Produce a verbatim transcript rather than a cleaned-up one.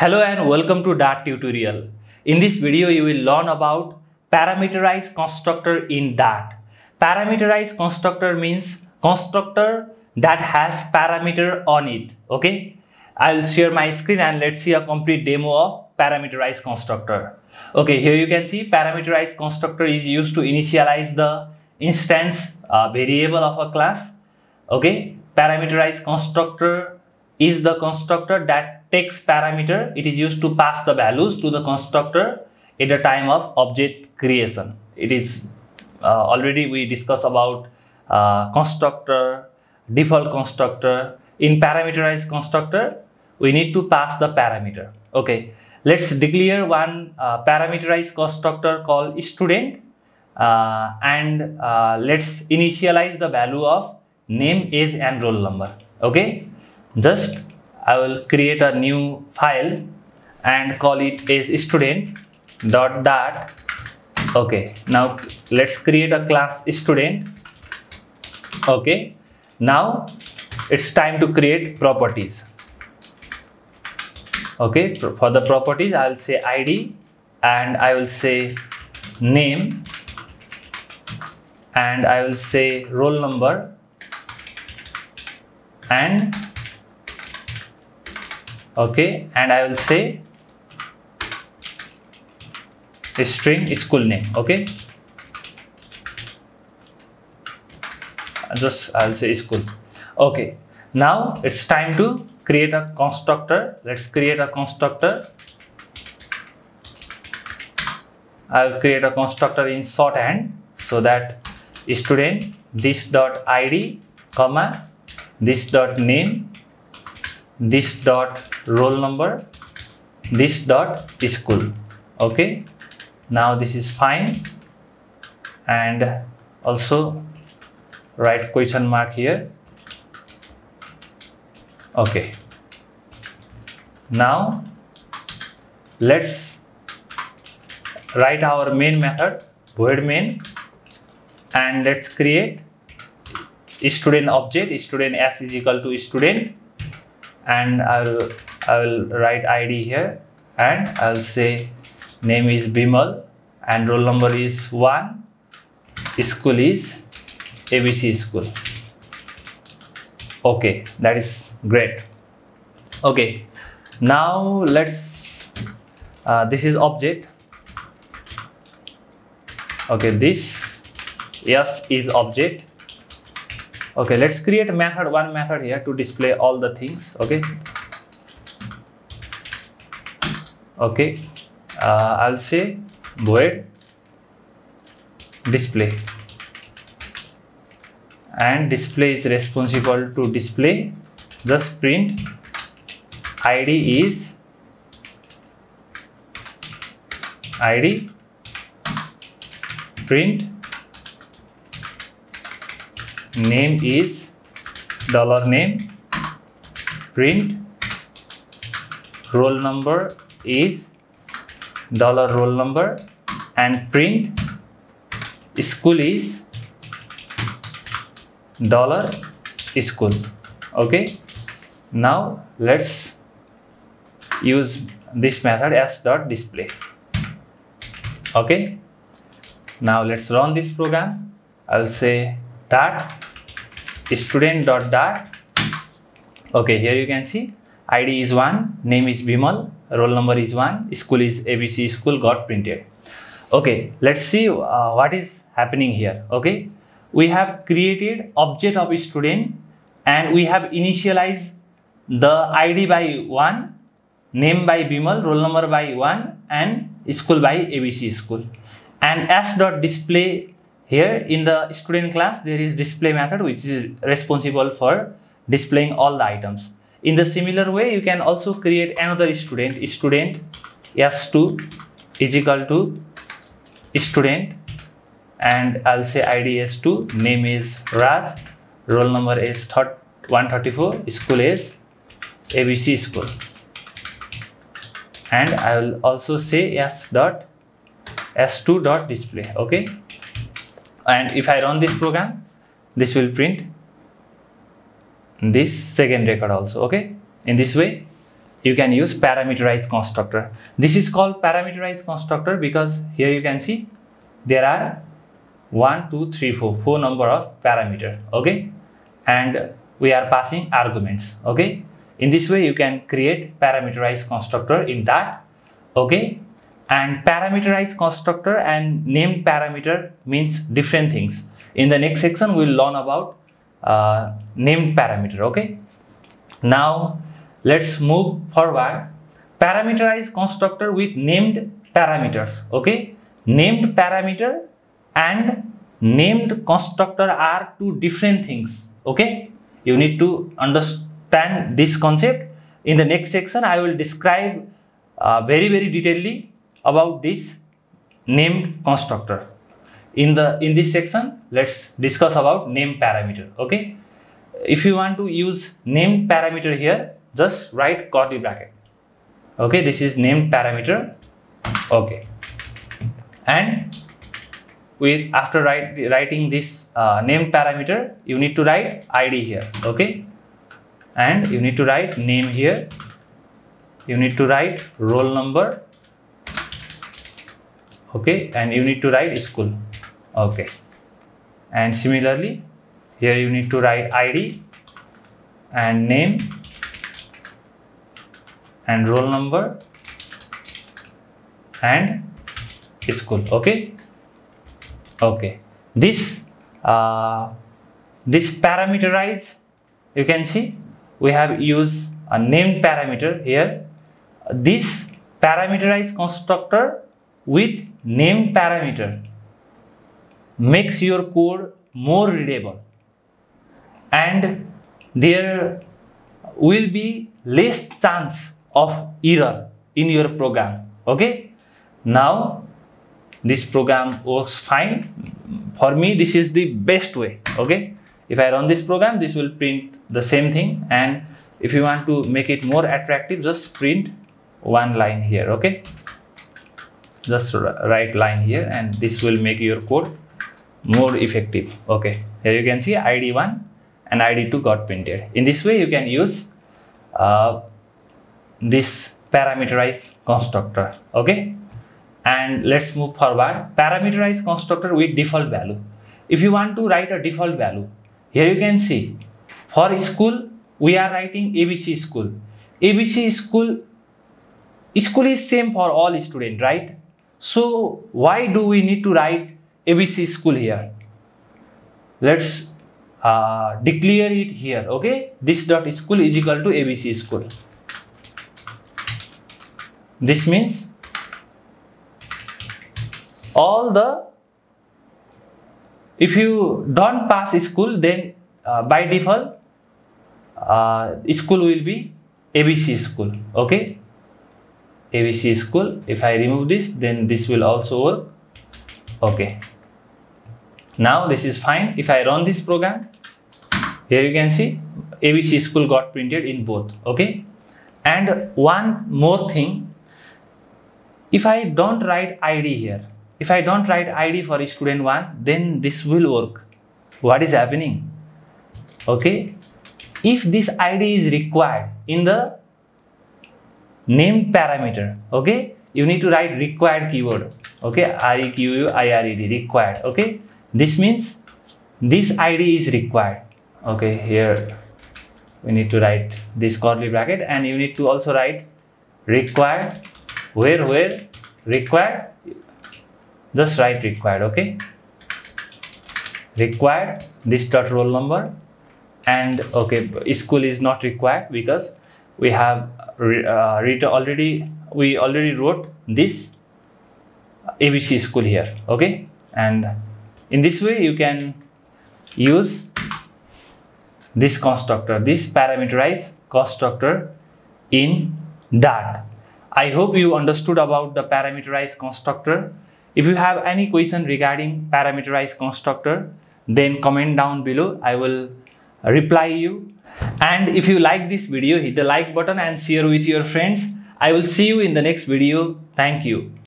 Hello and welcome to Dart tutorial. In this video you will learn about parameterized constructor in Dart. Parameterized constructor means constructor that has parameter on it. Okay, I will share my screen and let's see a complete demo of parameterized constructor. Okay, here you can see parameterized constructor is used to initialize the instance uh, variable of a class. Okay, parameterized constructor is the constructor that takes parameter. It is used to pass the values to the constructor at the time of object creation. It is uh, already we discussed about uh, constructor, default constructor. In parameterized constructor, we need to pass the parameter. Okay, let's declare one uh, parameterized constructor called student uh, and uh, let's initialize the value of name, age and roll number. Okay, just I will create a new file and call it as student dot dart. Okay, now let's create a class student. Okay, now it's time to create properties. Okay, for the properties I will say I D and I will say name and I will say roll number and okay, and I will say string school name. Okay, just I will say school. Okay, now it's time to create a constructor. Let's create a constructor. I will create a constructor in shorthand so that student this dot id comma this dot name this dot roll number this dot school. Okay, now this is fine and also write question mark here. Okay, now let's write our main method void main and let's create student object student s is equal to student and I will, I will write I D here and I will say name is Bimal and roll number is one, school is A B C school. Okay, that is great. Okay, now let's uh, this is object. Okay, this yes is object. Okay, let's create a method, one method here to display all the things. Okay, okay, uh, I'll say void display and display is responsible to display. Just print id is id print name is dollar name print roll number is dollar roll number and print school is dollar school. Okay, now let's use this method as dot display. Okay, now let's run this program. I will say dart student dot dart. Okay, here you can see I D is one, name is Bimal, roll number is one, school is A B C school got printed. Okay, let's see uh, what is happening here. Okay, we have created object of student and we have initialized the I D by one, name by Bimal, roll number by one and school by A B C school. And s dot display here in the student class there is display method which is responsible for displaying all the items. In the similar way you can also create another student. Student s two is equal to student and I'll say I D s two, name is Raj, roll number is one thirty-four, school is A B C school. And I will also say s dot s two dot display. Okay, and if I run this program, this will print this second record also. Okay, in this way you can use parameterized constructor. This is called parameterized constructor because here you can see there are one, two, three, four, four number of parameter. Okay, and we are passing arguments. Okay, in this way you can create parameterized constructor in Dart. Okay, and parameterized constructor and named parameter means different things. In the next section we will learn about uh, named parameter. Okay, now let's move forward. Parameterized constructor with named parameters. Okay, named parameter and named constructor are two different things. Okay, you need to understand this concept. In the next section I will describe uh, very very detailedly about this named constructor. In the in this section let's discuss about named parameter. Okay, if you want to use named parameter here, just write curly bracket. Okay, this is named parameter. Okay, and with after write, writing this uh, named parameter, you need to write I D here. Okay, and you need to write name here. You need to write roll number. Okay, and you need to write school. Okay, and similarly here you need to write I D and name and roll number and school. Okay, okay, this uh, this parameterize, you can see we have used a named parameter here. This parameterized constructor with named parameter makes your code more readable, and there will be less chance of error in your program. Okay, now this program works fine for me. This is the best way. Okay, if I run this program, this will print the same thing, and if you want to make it more attractive, just print one line here. Okay, just write line here, and this will make your code more effective. Okay, here you can see I D one and I D two got printed. In this way you can use uh, this parameterized constructor. Okay, and let's move forward. Parameterized constructor with default value. If you want to write a default value, here you can see for school we are writing A B C school. A B C school school is same for all students, right? So why do we need to write A B C school here? Let's uh, declare it here. Okay, this dot school is equal to A B C school. This means all the, if you don't pass school, then uh, by default uh, school will be A B C school. Okay, A B C school. If I remove this, then this will also work. Okay, now this is fine. If I run this program, here you can see A B C school got printed in both. Okay, and one more thing, if I don't write I D here, if I don't write I D for student one, then this will work. What is happening? Okay, if this I D is required in the named parameter, okay, you need to write required keyword. Okay, R E Q U I R E D, required. Okay, this means this I D is required. Okay, here we need to write this curly bracket, and you need to also write required where where required. Just write required. Okay, required this dot roll number, and okay, school is not required because we have uh, written already. We already wrote this A B C school here. Okay, and in this way you can use this constructor, this parameterized constructor in Dart. I hope you understood about the parameterized constructor. If you have any question regarding parameterized constructor, then comment down below. I will reply you. And if you like this video, hit the like button and share with your friends. I will see you in the next video. Thank you.